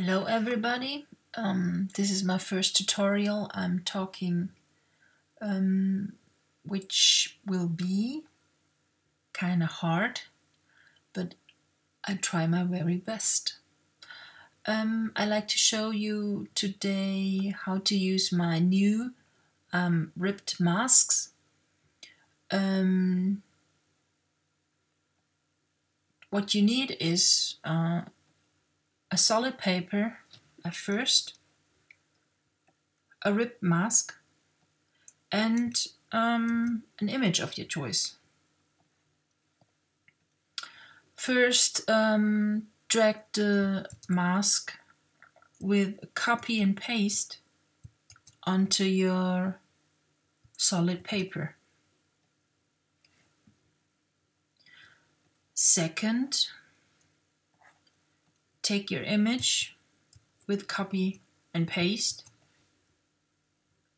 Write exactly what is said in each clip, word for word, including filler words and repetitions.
Hello everybody, um, this is my first tutorial. I'm talking um, which will be kind of hard, but I try my very best. Um, I like to show you today how to use my new um, ribbed masks. Um, what you need is uh, a solid paper at first, a ribbed mask, and um, an image of your choice. First, um, drag the mask with copy and paste onto your solid paper. Second, take your image with copy and paste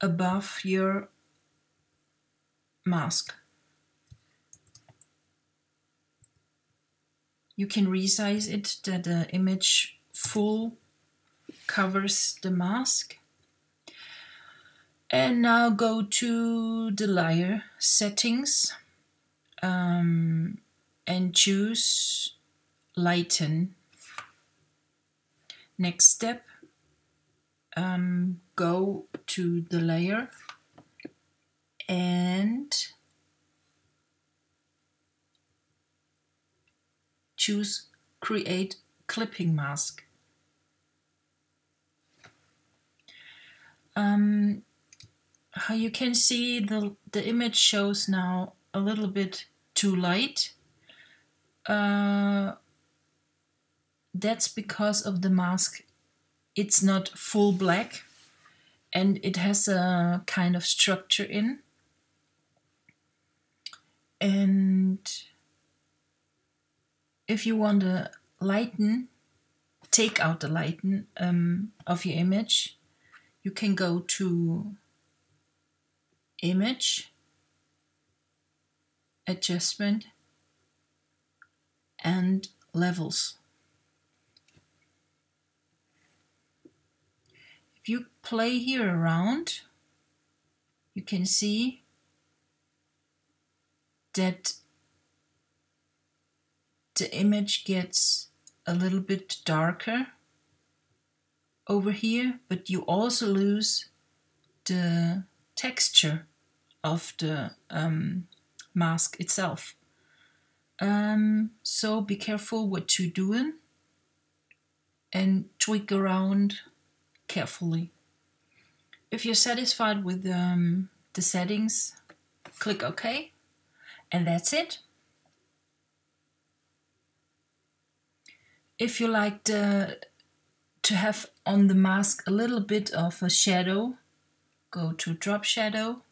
above your mask. You can resize it that the image full covers the mask. And now go to the layer settings um, and choose lighten. Next step, um, go to the layer and choose create clipping mask. Um, how you can see, the, the image shows now a little bit too light. Uh, That's because of the mask. It's not full black and it has a kind of structure in. And if you want to lighten, take out the lighten um, of your image, you can go to Image, Adjustment and Levels. If you play here around, you can see that the image gets a little bit darker over here, but you also lose the texture of the um, mask itself. Um, so be careful what you're doing and tweak around carefully. If you're satisfied with um, the settings, click OK, and that's it. If you like the, to have on the mask a little bit of a shadow, go to drop shadow,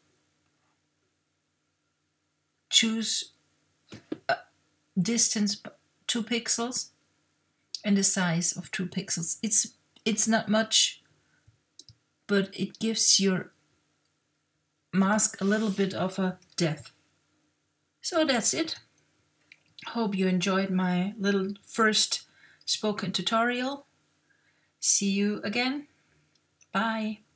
choose a distance two pixels and a size of two pixels. It's it's not much, but it gives your mask a little bit of a depth. So that's it. Hope you enjoyed my little first spoken tutorial. See you again. Bye.